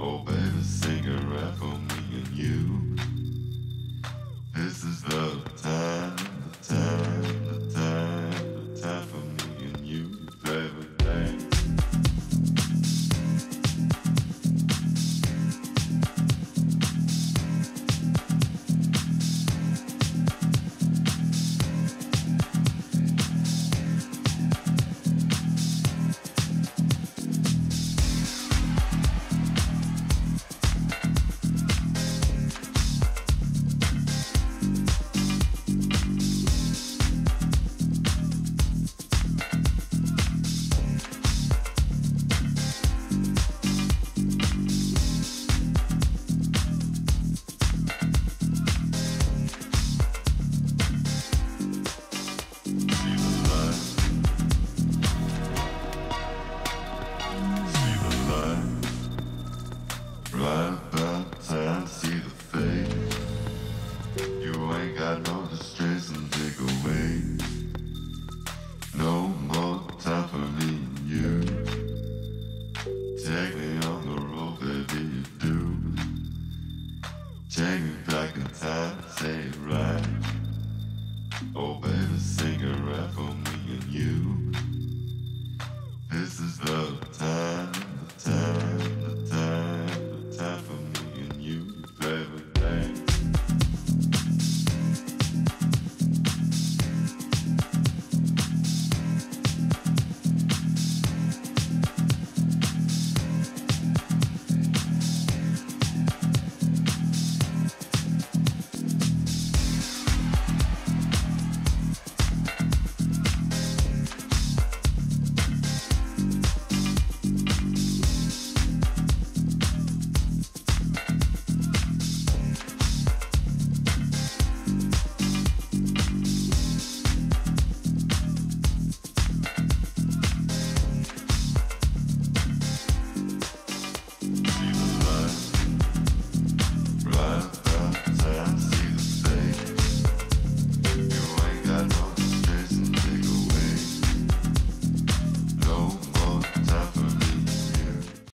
Oh baby, sing a rap for me and you. This is the time for me and you, baby, baby. Right about time, see the fate. You ain't got no distress and take away. No more time for me and you. Take me on the road, baby, you do. Take me back.